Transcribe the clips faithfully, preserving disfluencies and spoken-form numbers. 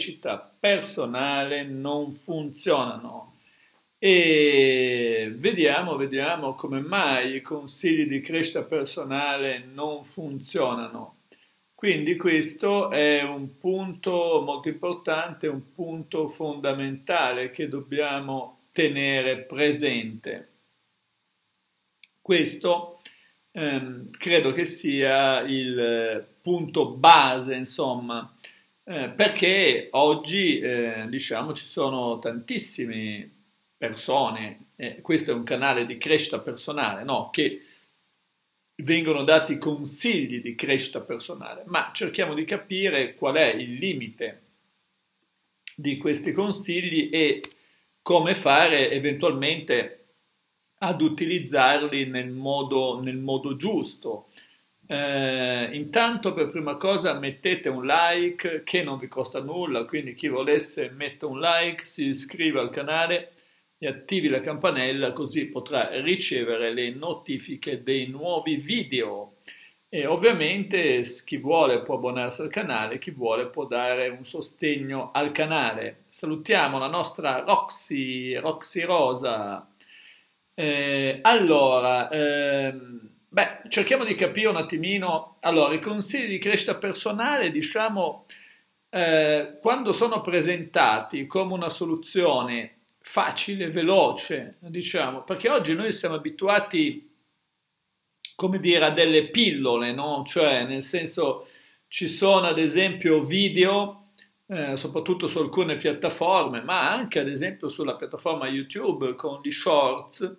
Crescita personale non funzionano e vediamo, vediamo come mai i consigli di crescita personale non funzionano. Quindi questo è un punto molto importante, un punto fondamentale che dobbiamo tenere presente. Questo ehm, credo che sia il punto base, insomma. Eh, perché oggi eh, diciamo ci sono tantissime persone, eh, questo è un canale di crescita personale, no? Che vengono dati consigli di crescita personale, ma cerchiamo di capire qual è il limite di questi consigli e come fare eventualmente ad utilizzarli nel modo, nel modo giusto. Eh, intanto per prima cosa mettete un like che non vi costa nulla, quindi chi volesse metta un like, si iscriva al canale e attivi la campanella così potrà ricevere le notifiche dei nuovi video e ovviamente chi vuole può abbonarsi al canale, chi vuole può dare un sostegno al canale. Salutiamo la nostra Roxy, Roxy Rosa. Eh, allora ehm, Beh, cerchiamo di capire un attimino, allora, i consigli di crescita personale, diciamo, eh, quando sono presentati come una soluzione facile, veloce, diciamo, perché oggi noi siamo abituati, come dire, a delle pillole, no? Cioè, nel senso, ci sono ad esempio video, eh, soprattutto su alcune piattaforme, ma anche ad esempio sulla piattaforma YouTube con gli shorts,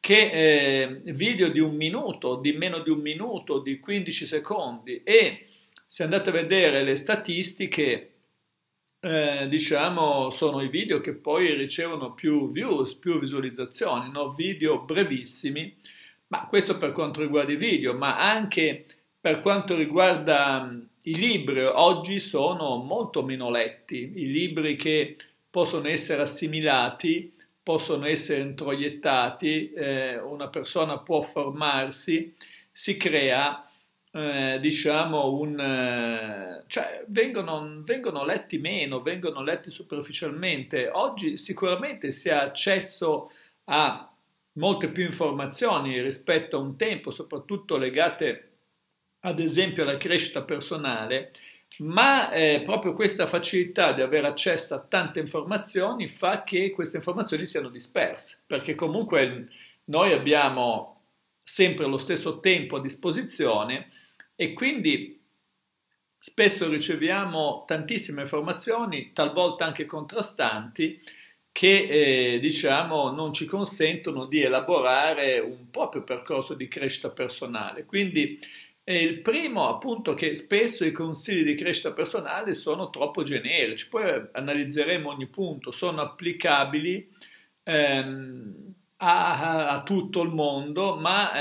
che eh, video di un minuto, di meno di un minuto, di quindici secondi e se andate a vedere le statistiche, eh, diciamo, sono i video che poi ricevono più views, più visualizzazioni, no? Video brevissimi, ma questo per quanto riguarda i video, ma anche per quanto riguarda mh, i libri, oggi sono molto meno letti, i libri che possono essere assimilati possono essere introiettati, eh, una persona può formarsi, si crea, eh, diciamo, un... Eh, cioè vengono, vengono letti meno, vengono letti superficialmente. Oggi sicuramente si ha accesso a molte più informazioni rispetto a un tempo, soprattutto legate ad esempio alla crescita personale, ma eh, proprio questa facilità di avere accesso a tante informazioni fa che queste informazioni siano disperse, perché comunque noi abbiamo sempre lo stesso tempo a disposizione e quindi spesso riceviamo tantissime informazioni, talvolta anche contrastanti, che eh, diciamo non ci consentono di elaborare un proprio percorso di crescita personale. Quindi E il primo appunto che spesso i consigli di crescita personale sono troppo generici, poi analizzeremo ogni punto, sono applicabili ehm, a, a tutto il mondo, ma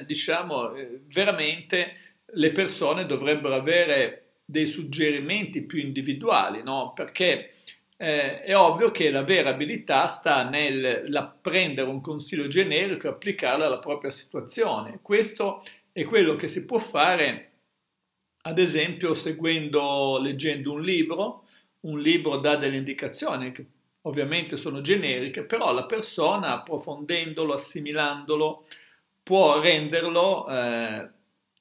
eh, diciamo veramente le persone dovrebbero avere dei suggerimenti più individuali, no? Perché eh, è ovvio che la vera abilità sta nel prendere un consiglio generico e applicarlo alla propria situazione. Questo è quello che si può fare, ad esempio, seguendo, leggendo un libro. Un libro dà delle indicazioni, che ovviamente sono generiche, però la persona, approfondendolo, assimilandolo, può renderlo, eh,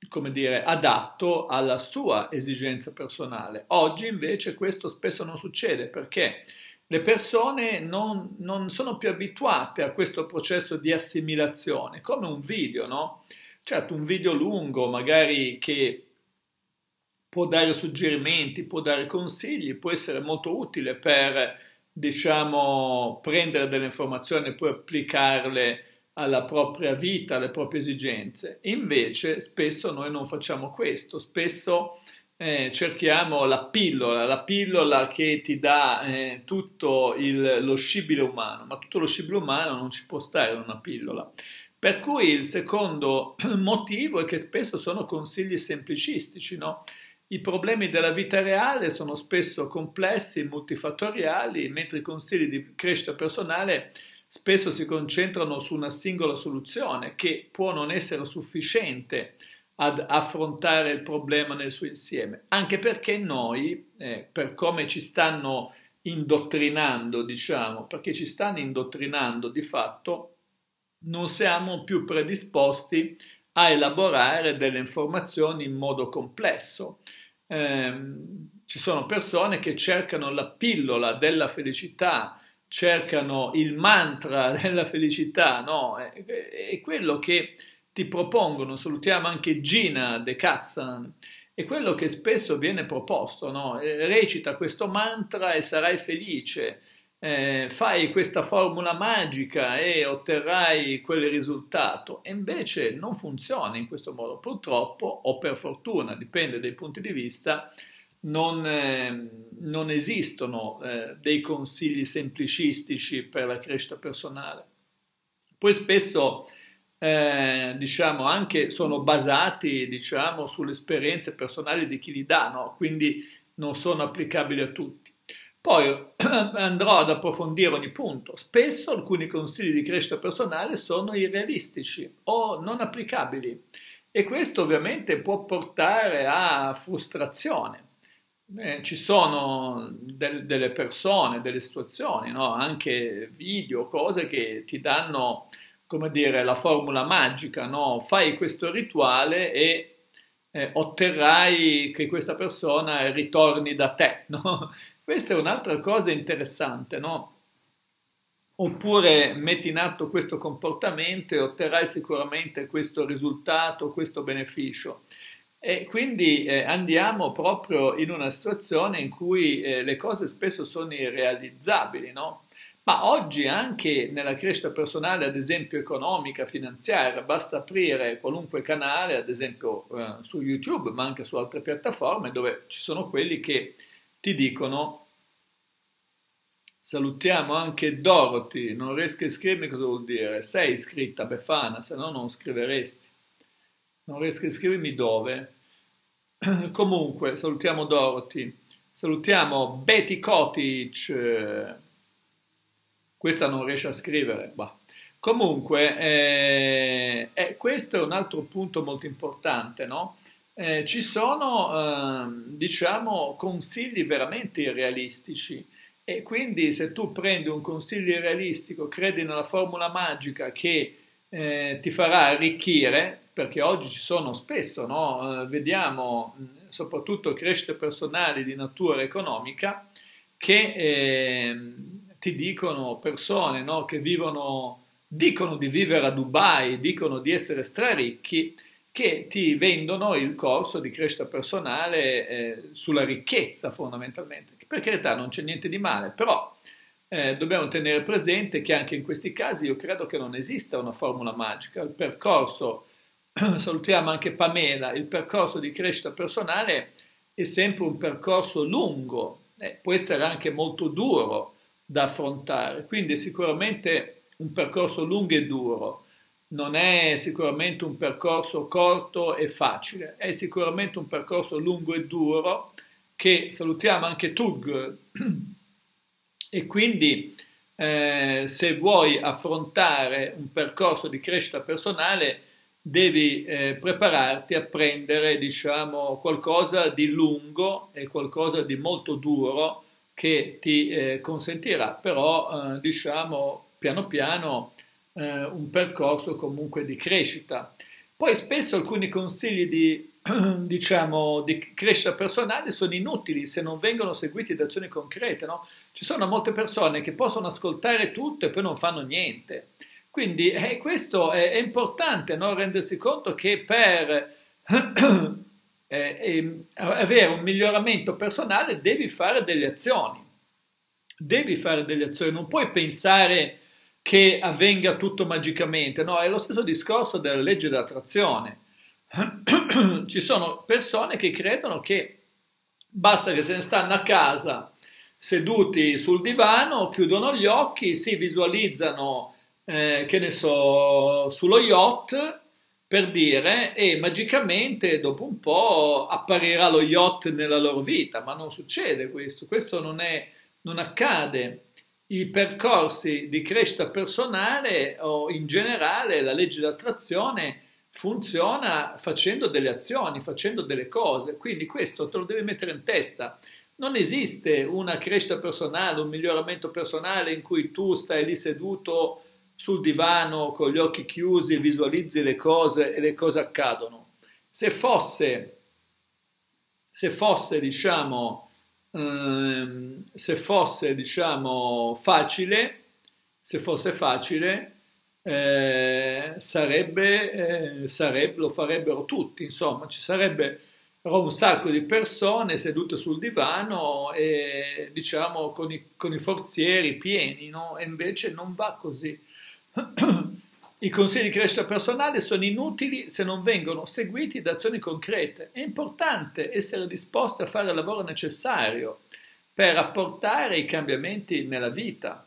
come dire, adatto alla sua esigenza personale. Oggi, invece, questo spesso non succede, perché le persone non, non sono più abituate a questo processo di assimilazione, come un video, no? Certo, un video lungo, magari che può dare suggerimenti, può dare consigli, può essere molto utile per, diciamo, prendere delle informazioni e poi applicarle alla propria vita, alle proprie esigenze. Invece, spesso noi non facciamo questo, spesso eh, cerchiamo la pillola, la pillola che ti dà eh, tutto il, lo scibile umano, ma tutto lo scibile umano non ci può stare in una pillola. Per cui il secondo motivo è che spesso sono consigli semplicistici, no? I problemi della vita reale sono spesso complessi, multifattoriali, mentre i consigli di crescita personale spesso si concentrano su una singola soluzione che può non essere sufficiente ad affrontare il problema nel suo insieme, anche perché noi, eh, per come ci stanno indottrinando, diciamo, perché ci stanno indottrinando di fatto, non siamo più predisposti a elaborare delle informazioni in modo complesso. Eh, ci sono persone che cercano la pillola della felicità, cercano il mantra della felicità, no? È, è quello che ti propongono, salutiamo anche Gina De Katzan, è quello che spesso viene proposto, no? Recita questo mantra e sarai felice, eh, fai questa formula magica e otterrai quel risultato, e invece non funziona in questo modo, purtroppo o per fortuna, dipende dai punti di vista. Non, eh, non esistono eh, dei consigli semplicistici per la crescita personale. Poi spesso eh, diciamo anche sono basati, diciamo, sulle esperienze personali di chi li dà, no? Quindi non sono applicabili a tutti. Poi andrò ad approfondire ogni punto. Spesso alcuni consigli di crescita personale sono irrealistici o non applicabili, e questo ovviamente può portare a frustrazione. Eh, ci sono del, delle persone, delle situazioni, no? Anche video, cose che ti danno, come dire, la formula magica, no? Fai questo rituale e eh, otterrai che questa persona ritorni da te, no? Questa è un'altra cosa interessante, no? Oppure metti in atto questo comportamento e otterrai sicuramente questo risultato, questo beneficio. E quindi eh, andiamo proprio in una situazione in cui eh, le cose spesso sono irrealizzabili, no? Ma oggi anche nella crescita personale, ad esempio economica, finanziaria, basta aprire qualunque canale, ad esempio eh, su YouTube, ma anche su altre piattaforme, dove ci sono quelli che ti dicono, salutiamo anche Dorothy, non riesco a iscrivermi, cosa vuol dire? Sei iscritta, Befana, se no non scriveresti. Non riesco a iscrivermi dove? Comunque, salutiamo Dorothy, salutiamo Betty Kotic, questa non riesce a scrivere, bah. Comunque, eh, eh, questo è un altro punto molto importante, no? Eh, ci sono, eh, diciamo, consigli veramente irrealistici, e quindi se tu prendi un consiglio irrealistico, credi nella formula magica che eh, ti farà arricchire, perché oggi ci sono spesso, no? eh, vediamo soprattutto crescite personali di natura economica che eh, ti dicono persone, no? Che vivono, dicono di vivere a Dubai, dicono di essere straricchi, che ti vendono il corso di crescita personale eh, sulla ricchezza fondamentalmente, per carità non c'è niente di male, però Eh, dobbiamo tenere presente che anche in questi casi io credo che non esista una formula magica, il percorso... Salutiamo anche Pamela, il percorso di crescita personale è sempre un percorso lungo, eh, può essere anche molto duro da affrontare, quindi è sicuramente un percorso lungo e duro, non è sicuramente un percorso corto e facile, è sicuramente un percorso lungo e duro che salutiamo anche Tug, e quindi eh, se vuoi affrontare un percorso di crescita personale devi eh, prepararti a prendere, diciamo, qualcosa di lungo e qualcosa di molto duro che ti eh, consentirà però, eh, diciamo, piano piano eh, un percorso comunque di crescita. Poi spesso alcuni consigli di, diciamo, di crescita personale sono inutili se non vengono seguiti da azioni concrete, no? Ci sono molte persone che possono ascoltare tutto e poi non fanno niente. Quindi eh, questo è, è importante, no? Rendersi conto che per eh, eh, avere un miglioramento personale devi fare delle azioni, devi fare delle azioni, non puoi pensare che avvenga tutto magicamente, no? È lo stesso discorso della legge dell'attrazione. Ci sono persone che credono che basta che se ne stanno a casa seduti sul divano, chiudono gli occhi, si visualizzano Eh, che ne so, sullo yacht, per dire, e magicamente dopo un po' apparirà lo yacht nella loro vita, ma non succede questo, questo non, è, non accade. I percorsi di crescita personale o in generale la legge d'attrazione funziona facendo delle azioni, facendo delle cose, quindi questo te lo devi mettere in testa. Non esiste una crescita personale, un miglioramento personale in cui tu stai lì seduto sul divano con gli occhi chiusi, visualizzi le cose e le cose accadono. Se fosse, se fosse, diciamo, ehm, se fosse, diciamo, facile, se fosse facile, Eh, sarebbe, eh, sarebbe, lo farebbero tutti, insomma, ci sarebbe un sacco di persone sedute sul divano e, diciamo, con i, con i forzieri pieni, no? E invece non va così. I consigli di crescita personale sono inutili se non vengono seguiti da azioni concrete. È importante essere disposti a fare il lavoro necessario per apportare i cambiamenti nella vita.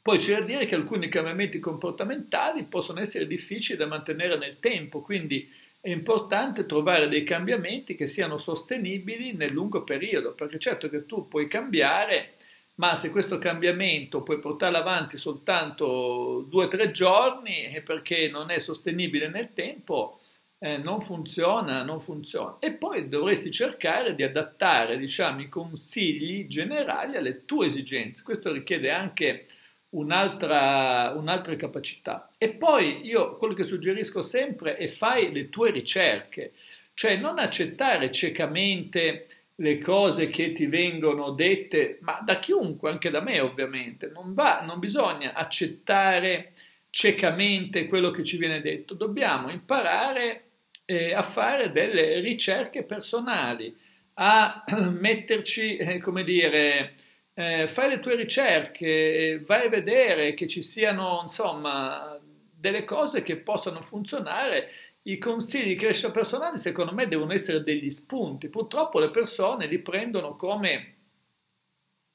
Poi c'è da dire che alcuni cambiamenti comportamentali possono essere difficili da mantenere nel tempo, quindi è importante trovare dei cambiamenti che siano sostenibili nel lungo periodo, perché certo che tu puoi cambiare, ma se questo cambiamento puoi portarlo avanti soltanto due o tre giorni perché non è sostenibile nel tempo, eh, non funziona, non funziona. E poi dovresti cercare di adattare, diciamo, i consigli generali alle tue esigenze. Questo richiede anche un'altra un'altra capacità. E poi io quello che suggerisco sempre è fai le tue ricerche, cioè non accettare ciecamente le cose che ti vengono dette, ma da chiunque, anche da me ovviamente, non, va, non bisogna accettare ciecamente quello che ci viene detto, dobbiamo imparare eh, a fare delle ricerche personali, a metterci, eh, come dire, Eh, fai le tue ricerche, vai a vedere che ci siano, insomma, delle cose che possano funzionare. I consigli di crescita personale secondo me devono essere degli spunti, purtroppo le persone li prendono come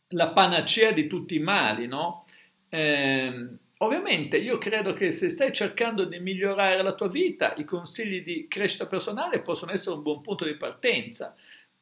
la panacea di tutti i mali, no? Eh, ovviamente io credo che se stai cercando di migliorare la tua vita, i consigli di crescita personale possono essere un buon punto di partenza.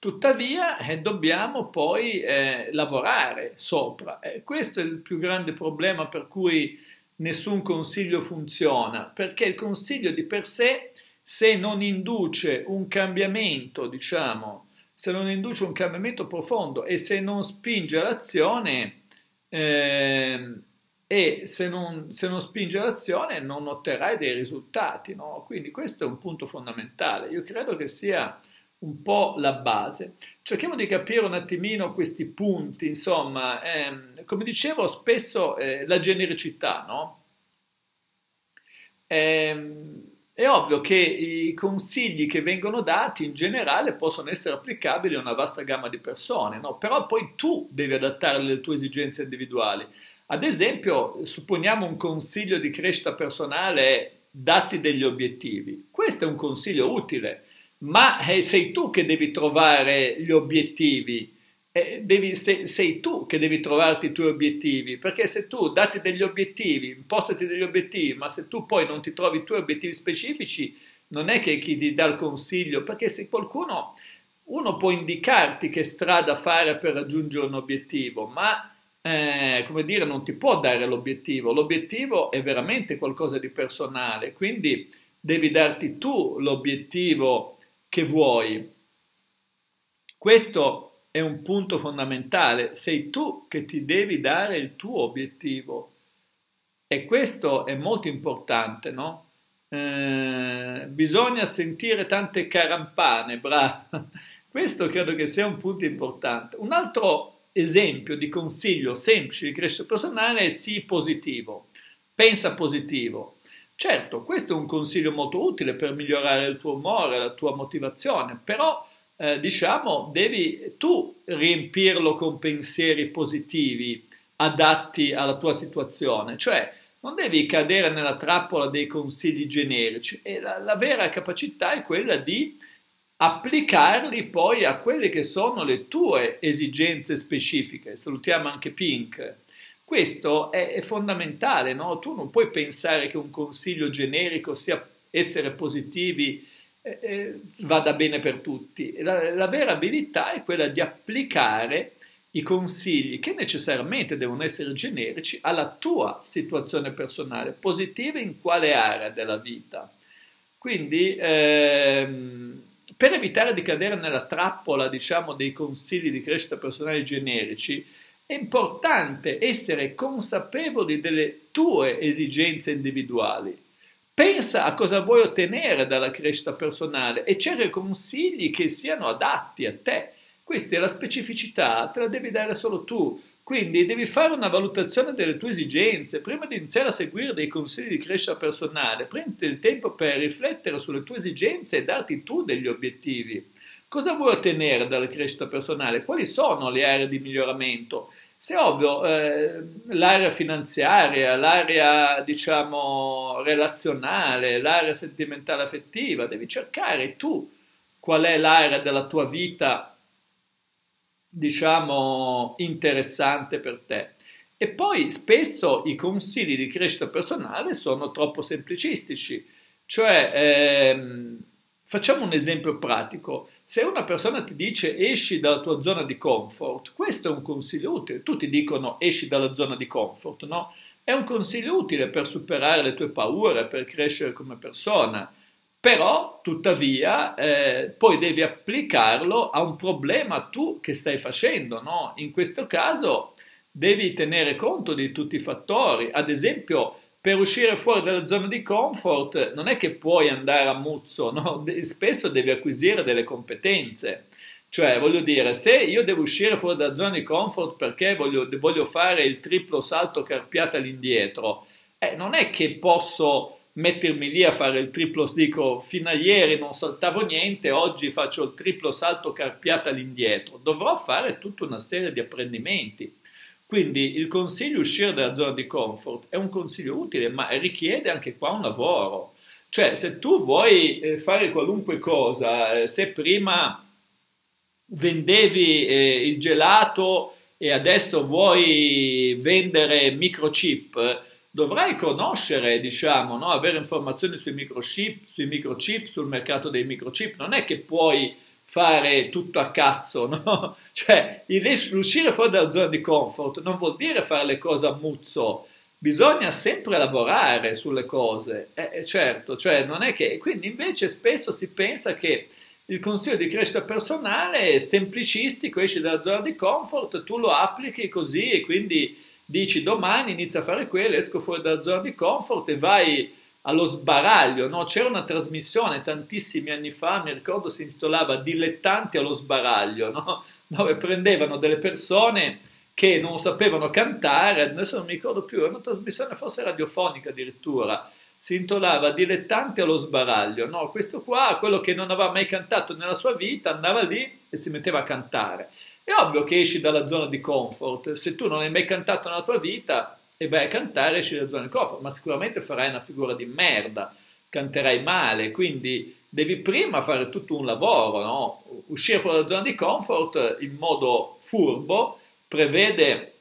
Tuttavia eh, dobbiamo poi eh, lavorare sopra. Eh, questo è il più grande problema per cui nessun consiglio funziona, perché il consiglio di per sé, se non induce un cambiamento, diciamo, se non induce un cambiamento profondo e se non spinge all'azione, eh, e se non, se non spinge all'azione non otterrai dei risultati, no? Quindi questo è un punto fondamentale. Io credo che sia un po' la base. Cerchiamo di capire un attimino questi punti, insomma, ehm, come dicevo spesso eh, la genericità, no? Ehm, è ovvio che i consigli che vengono dati in generale possono essere applicabili a una vasta gamma di persone, no? Però poi tu devi adattare alle tue esigenze individuali. Ad esempio, supponiamo un consiglio di crescita personale è datti degli obiettivi. Questo è un consiglio utile, ma eh, sei tu che devi trovare gli obiettivi, eh, devi, se, sei tu che devi trovarti i tuoi obiettivi, perché se tu dati degli obiettivi, impostati degli obiettivi, ma se tu poi non ti trovi i tuoi obiettivi specifici, non è che chi ti dà il consiglio, perché se qualcuno, uno può indicarti che strada fare per raggiungere un obiettivo, ma eh, come dire, non ti può dare l'obiettivo, l'obiettivo è veramente qualcosa di personale, quindi devi darti tu l'obiettivo che vuoi. Questo è un punto fondamentale, sei tu che ti devi dare il tuo obiettivo e questo è molto importante, no? Eh, bisogna sentire tante carampane, bravo. Questo credo che sia un punto importante. Un altro esempio di consiglio semplice di crescita personale è sii positivo, pensa positivo. Certo, questo è un consiglio molto utile per migliorare il tuo umore, la tua motivazione, però eh, diciamo devi tu riempirlo con pensieri positivi adatti alla tua situazione, cioè non devi cadere nella trappola dei consigli generici e la, la vera capacità è quella di applicarli poi a quelle che sono le tue esigenze specifiche. Salutiamo anche Pink. Questo è fondamentale, no? Tu non puoi pensare che un consiglio generico sia essere positivi eh, eh, vada bene per tutti. La, la vera abilità è quella di applicare i consigli che necessariamente devono essere generici alla tua situazione personale, positiva in quale area della vita. Quindi ehm, per evitare di cadere nella trappola, diciamo, dei consigli di crescita personale generici, è importante essere consapevoli delle tue esigenze individuali. Pensa a cosa vuoi ottenere dalla crescita personale e cerca consigli che siano adatti a te. Questa è la specificità, te la devi dare solo tu. Quindi devi fare una valutazione delle tue esigenze. Prima di iniziare a seguire dei consigli di crescita personale, prenditi il tempo per riflettere sulle tue esigenze e darti tu degli obiettivi. Cosa vuoi ottenere dalla crescita personale? Quali sono le aree di miglioramento? Se è ovvio, eh, l'area finanziaria, l'area, diciamo, relazionale, l'area sentimentale affettiva, devi cercare tu qual è l'area della tua vita, diciamo, interessante per te. E poi spesso i consigli di crescita personale sono troppo semplicistici, cioè ehm, facciamo un esempio pratico: se una persona ti dice esci dalla tua zona di comfort, questo è un consiglio utile. Tutti dicono esci dalla zona di comfort, no? È un consiglio utile per superare le tue paure, per crescere come persona. Però, tuttavia, eh, poi devi applicarlo a un problema tu che stai facendo, no? In questo caso devi tenere conto di tutti i fattori. Ad esempio, per uscire fuori dalla zona di comfort non è che puoi andare a muzzo, no? De- spesso devi acquisire delle competenze. Cioè, voglio dire, se io devo uscire fuori dalla zona di comfort perché voglio, voglio fare il triplo salto carpiata all'indietro, eh, non è che posso mettermi lì a fare il triplo, dico fino a ieri non saltavo niente, oggi faccio il triplo salto carpiata all'indietro. Dovrò fare tutta una serie di apprendimenti. Quindi il consiglio uscire dalla zona di comfort è un consiglio utile, ma richiede anche qua un lavoro. Cioè, se tu vuoi fare qualunque cosa, se prima vendevi il gelato e adesso vuoi vendere microchip, dovrai conoscere, diciamo, no? Avere informazioni sui microchip, sui microchip, sul mercato dei microchip. Non è che puoi fare tutto a cazzo, no? Cioè, l'uscire fuori dalla zona di comfort non vuol dire fare le cose a muzzo, bisogna sempre lavorare sulle cose, eh, certo, cioè non è che... Quindi invece spesso si pensa che il consiglio di crescita personale è semplicistico, esci dalla zona di comfort, tu lo applichi così e quindi... Dici domani inizio a fare quello, esco fuori dalla zona di comfort e vai allo sbaraglio, no? C'era una trasmissione tantissimi anni fa, mi ricordo, si intitolava Dilettanti allo sbaraglio, no? Dove prendevano delle persone che non sapevano cantare, adesso non mi ricordo più, era una trasmissione forse radiofonica addirittura, si intitolava Dilettanti allo sbaraglio, no? Questo qua, quello che non aveva mai cantato nella sua vita, andava lì e si metteva a cantare. È ovvio che esci dalla zona di comfort. Se tu non hai mai cantato nella tua vita e vai a cantare, esci dalla zona di comfort, ma sicuramente farai una figura di merda, canterai male, quindi devi prima fare tutto un lavoro, no? Uscire fuori dalla zona di comfort in modo furbo prevede,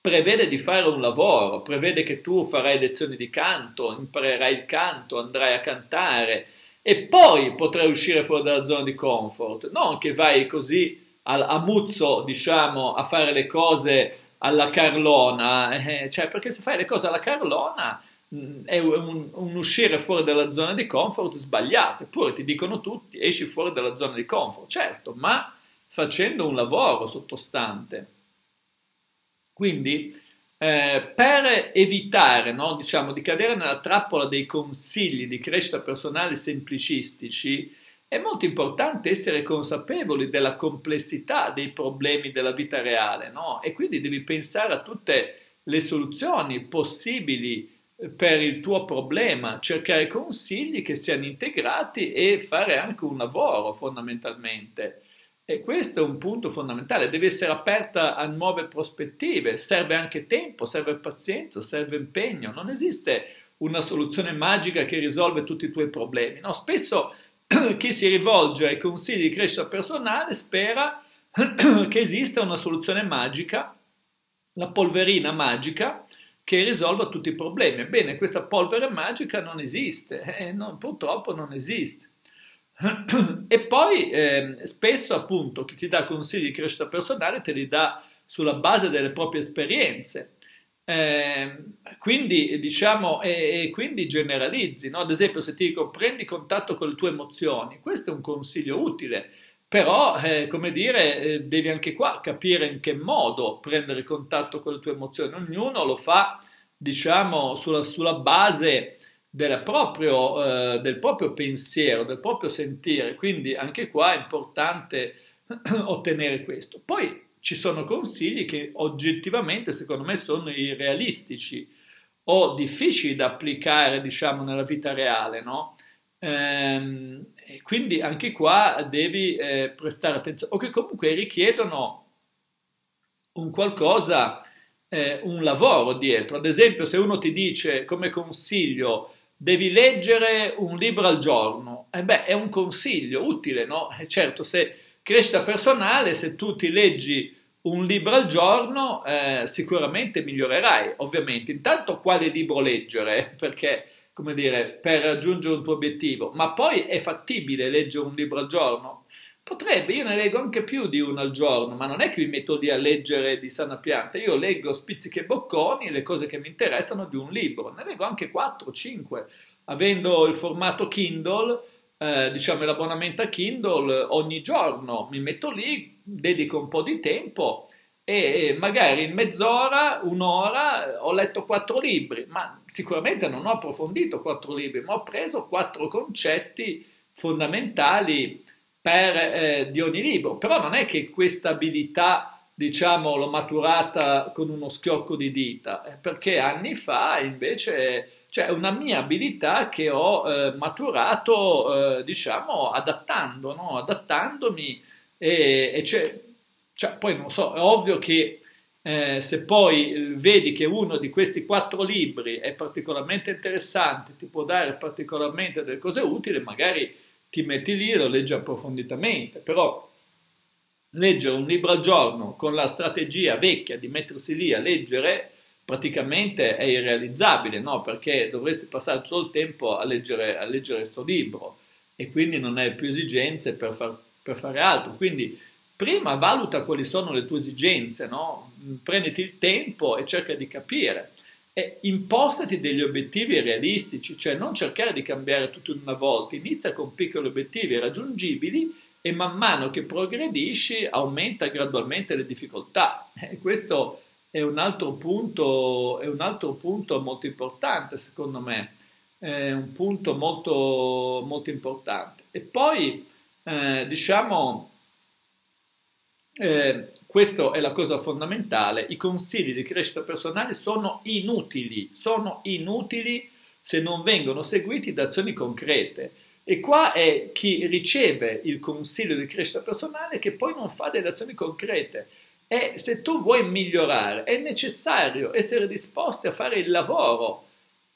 prevede di fare un lavoro, prevede che tu farai lezioni di canto, imparerai il canto, andrai a cantare e poi potrai uscire fuori dalla zona di comfort, non che vai così a muzzo, diciamo, a fare le cose alla carlona, eh, cioè, perché se fai le cose alla carlona mh, è un, un uscire fuori dalla zona di comfort sbagliato. Eppure ti dicono tutti esci fuori dalla zona di comfort, certo, ma facendo un lavoro sottostante. Quindi eh, per evitare, no, diciamo, di cadere nella trappola dei consigli di crescita personale semplicistici, è molto importante essere consapevoli della complessità dei problemi della vita reale, no? E quindi devi pensare a tutte le soluzioni possibili per il tuo problema, cercare consigli che siano integrati e fare anche un lavoro fondamentalmente. E questo è un punto fondamentale, devi essere aperta a nuove prospettive, serve anche tempo, serve pazienza, serve impegno, non esiste una soluzione magica che risolve tutti i tuoi problemi, no? Spesso chi si rivolge ai consigli di crescita personale spera che esista una soluzione magica, la polverina magica che risolva tutti i problemi. Ebbene, questa polvere magica non esiste, eh, non, purtroppo non esiste. E poi eh, spesso appunto chi ti dà consigli di crescita personale te li dà sulla base delle proprie esperienze. Eh, quindi diciamo e, e quindi generalizzi, no? Ad esempio, se ti dico prendi contatto con le tue emozioni, questo è un consiglio utile, però eh, come dire eh, devi anche qua capire in che modo prendere contatto con le tue emozioni. Ognuno lo fa, diciamo, sulla, sulla base della proprio, eh, del proprio pensiero, del proprio sentire, quindi anche qua è importante ottenere questo. Poi ci sono consigli che oggettivamente secondo me sono irrealistici o difficili da applicare, diciamo, nella vita reale, no? Ehm, quindi anche qua devi eh, prestare attenzione, o che comunque richiedono un qualcosa, eh, un lavoro dietro. Ad esempio, se uno ti dice come consiglio devi leggere un libro al giorno, eh beh, è un consiglio utile, no? E certo, se crescita personale, se tu ti leggi un libro al giorno, eh, sicuramente migliorerai, ovviamente. Intanto quale libro leggere, perché, come dire, per raggiungere un tuo obiettivo, ma poi è fattibile leggere un libro al giorno? Potrebbe, io ne leggo anche più di uno al giorno, ma non è che mi metto lì a leggere di sana pianta, io leggo spizzichi e bocconi, le cose che mi interessano di un libro, ne leggo anche quattro cinque, avendo il formato Kindle, Eh, diciamo l'abbonamento a Kindle, ogni giorno mi metto lì, dedico un po' di tempo e, e magari in mezz'ora, un'ora ho letto quattro libri, ma sicuramente non ho approfondito quattro libri, ma ho preso quattro concetti fondamentali per, eh, di ogni libro. Però non è che questa abilità, diciamo, l'ho maturata con uno schiocco di dita, perché anni fa invece... Cioè, una mia abilità che ho eh, maturato, eh, diciamo, adattando, no? Adattandomi. E, e cioè, cioè, poi non so, è ovvio che eh, se poi vedi che uno di questi quattro libri è particolarmente interessante, ti può dare particolarmente delle cose utili, magari ti metti lì e lo leggi approfonditamente. Però leggere un libro al giorno con la strategia vecchia di mettersi lì a leggere praticamente è irrealizzabile, no? Perché dovresti passare tutto il tempo a leggere, a leggere questo libro e quindi non hai più esigenze per, far, per fare altro. Quindi prima valuta quali sono le tue esigenze, no? Prenditi il tempo e cerca di capire e impostati degli obiettivi realistici, cioè non cercare di cambiare tutto in una volta, inizia con piccoli obiettivi raggiungibili e man mano che progredisci aumenta gradualmente le difficoltà. E questo È un, altro punto, è un altro punto molto importante, secondo me, è un punto molto, molto importante. E poi, eh, diciamo, eh, questa è la cosa fondamentale, i consigli di crescita personale sono inutili, sono inutili se non vengono seguiti da azioni concrete. E qua è chi riceve il consiglio di crescita personale che poi non fa delle azioni concrete. E se tu vuoi migliorare è necessario essere disposti a fare il lavoro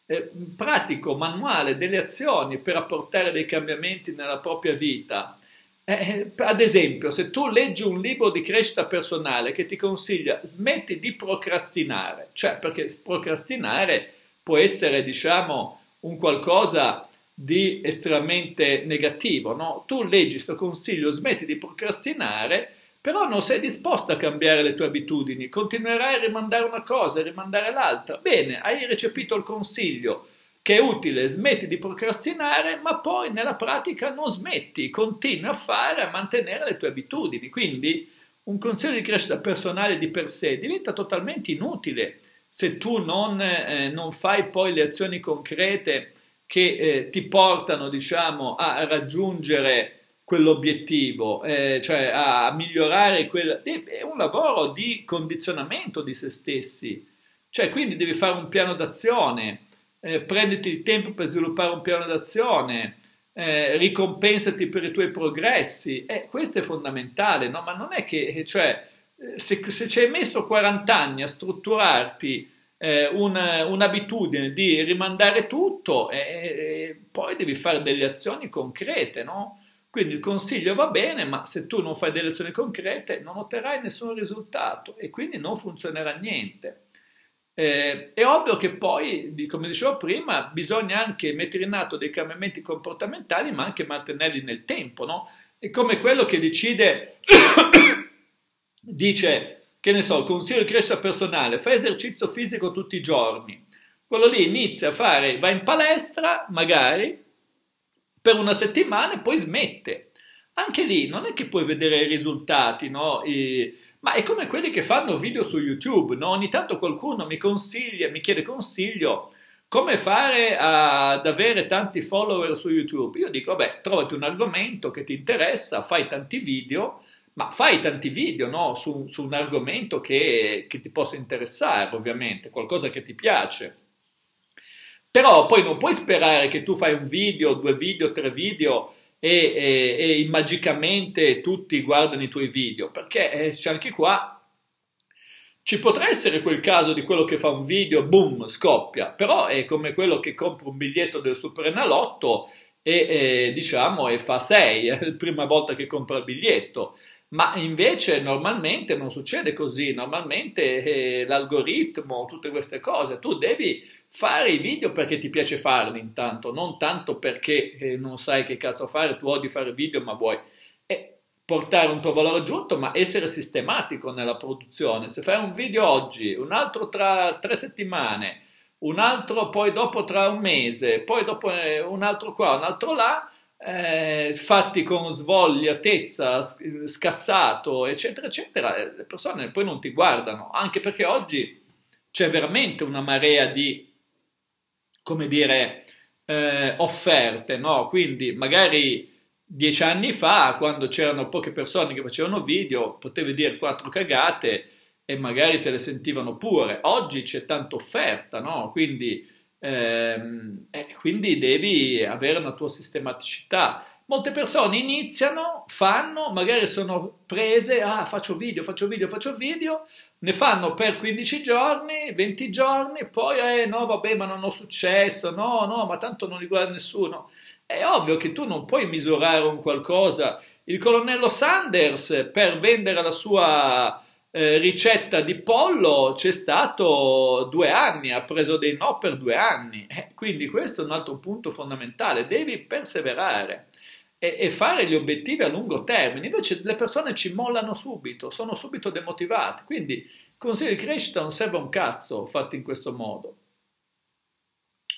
eh, pratico, manuale, delle azioni per apportare dei cambiamenti nella propria vita. Eh, ad esempio, se tu leggi un libro di crescita personale che ti consiglia smetti di procrastinare, cioè perché procrastinare può essere, diciamo, un qualcosa di estremamente negativo, no? Tu leggi questo consiglio smetti di procrastinare, però non sei disposto a cambiare le tue abitudini, continuerai a rimandare una cosa, a rimandare l'altra. Bene, hai recepito il consiglio che è utile, smetti di procrastinare, ma poi nella pratica non smetti, continui a fare, a mantenere le tue abitudini. Quindi un consiglio di crescita personale di per sé diventa totalmente inutile se tu non, eh, non fai poi le azioni concrete che eh, ti portano, diciamo, a raggiungere quell'obiettivo, eh, cioè a migliorare quel... È un lavoro di condizionamento di se stessi, cioè quindi devi fare un piano d'azione, eh, prenditi il tempo per sviluppare un piano d'azione, eh, ricompensati per i tuoi progressi, eh, questo è fondamentale, no? Ma non è che, cioè, se, se ci hai messo quaranta anni a strutturarti Eh, un'abitudine un di rimandare tutto, e, e poi devi fare delle azioni concrete, no? Quindi il consiglio va bene, ma se tu non fai delle azioni concrete non otterrai nessun risultato e quindi non funzionerà niente. Eh, è ovvio che poi, come dicevo prima, bisogna anche mettere in atto dei cambiamenti comportamentali, ma anche mantenerli nel tempo, no? È come quello che decide dice che ne so, consiglio di crescita personale, fai esercizio fisico tutti i giorni, quello lì inizia a fare, va in palestra magari per una settimana e poi smette. Anche lì non è che puoi vedere i risultati, no? E, ma è come quelli che fanno video su YouTube, no? Ogni tanto qualcuno mi consiglia, mi chiede consiglio come fare ad avere tanti follower su YouTube. Io dico, vabbè, trovati un argomento che ti interessa, fai tanti video, ma fai tanti video, no? su, su un argomento che, che ti possa interessare, ovviamente, qualcosa che ti piace. Però poi non puoi sperare che tu fai un video, due video, tre video e, e, e magicamente tutti guardano i tuoi video, perché eh, c'è anche qua, ci potrà essere quel caso di quello che fa un video, boom, scoppia, però è come quello che compra un biglietto del Superenalotto e, e diciamo e fa sei, è la prima volta che compra il biglietto. Ma invece normalmente non succede così, normalmente eh, l'algoritmo, tutte queste cose, tu devi fare i video perché ti piace farli intanto, non tanto perché eh, non sai che cazzo fare, tu odi fare video ma vuoi eh, portare un tuo valore aggiunto, ma essere sistematico nella produzione. Se fai un video oggi, un altro tra tre settimane, un altro poi dopo tra un mese, poi dopo eh, un altro qua, un altro là, Eh, fatti con svogliatezza, scazzato, eccetera eccetera, le persone poi non ti guardano, anche perché oggi c'è veramente una marea di, come dire, eh, offerte, no? Quindi magari dieci anni fa, quando c'erano poche persone che facevano video, potevi dire quattro cagate e magari te le sentivano pure. Oggi c'è tanta offerta, no? Quindi Eh, quindi devi avere una tua sistematicità. Molte persone iniziano, fanno, magari sono prese, ah faccio video, faccio video, faccio video, ne fanno per quindici giorni, venti giorni, poi eh no vabbè ma non ho successo, no no ma tanto non li guarda nessuno. È ovvio che tu non puoi misurare un qualcosa. Il colonnello Sanders, per vendere la sua Eh, ricetta di pollo, c'è stato due anni, ha preso dei no per due anni, eh, quindi questo è un altro punto fondamentale, devi perseverare e, e fare gli obiettivi a lungo termine. Invece le persone ci mollano subito, sono subito demotivate, quindi il consiglio di crescita non serve un cazzo fatto in questo modo.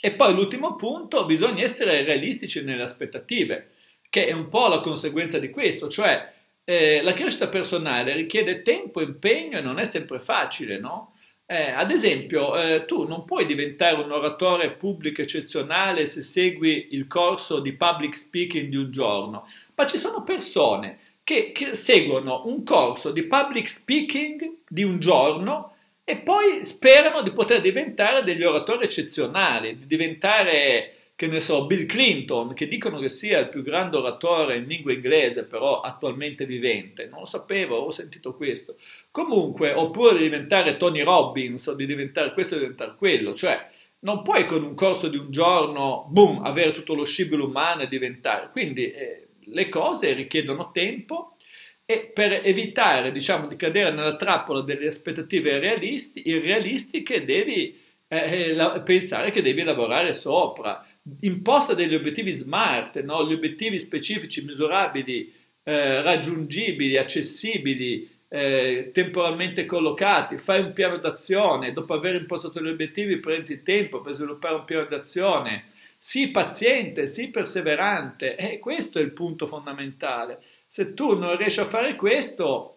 E poi l'ultimo punto, bisogna essere realistici nelle aspettative, che è un po' la conseguenza di questo, cioè Eh, la crescita personale richiede tempo, impegno e non è sempre facile, no? Eh, ad esempio, eh, tu non puoi diventare un oratore pubblico eccezionale se segui il corso di public speaking di un giorno, ma ci sono persone che, che seguono un corso di public speaking di un giorno e poi sperano di poter diventare degli oratori eccezionali, di diventare, che ne so, Bill Clinton, che dicono che sia il più grande oratore in lingua inglese, però attualmente vivente. Non lo sapevo, ho sentito questo. Comunque, oppure di diventare Tony Robbins, o di diventare questo o di diventare quello. Cioè, non puoi con un corso di un giorno, boom, avere tutto lo scibile umano e diventare. Quindi eh, le cose richiedono tempo, e per evitare, diciamo, di cadere nella trappola delle aspettative realisti, irrealistiche, devi eh, la, pensare che devi lavorare sopra. Imposta degli obiettivi smart, no? Gli obiettivi specifici, misurabili, eh, raggiungibili, accessibili, eh, temporalmente collocati. Fai un piano d'azione, dopo aver impostato gli obiettivi prendi il tempo per sviluppare un piano d'azione. Sii paziente, sii perseverante, e eh, questo è il punto fondamentale. Se tu non riesci a fare questo,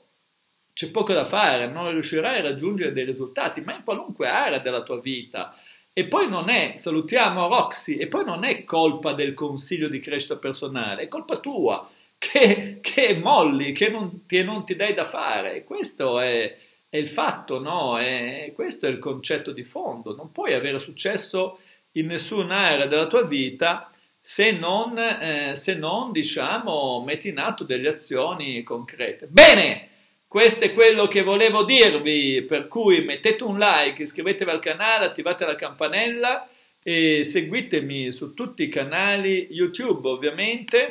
c'è poco da fare, non riuscirai a raggiungere dei risultati, ma in qualunque area della tua vita. E poi non è, salutiamo Roxy, e poi non è colpa del consiglio di crescita personale, è colpa tua, che, che molli, che non, che non ti dai da fare. Questo è, è il fatto, no? È, questo è il concetto di fondo. Non puoi avere successo in nessun'area della tua vita se non, eh, se non, diciamo, metti in atto delle azioni concrete. Bene! Questo è quello che volevo dirvi, per cui mettete un like, iscrivetevi al canale, attivate la campanella e seguitemi su tutti i canali YouTube ovviamente.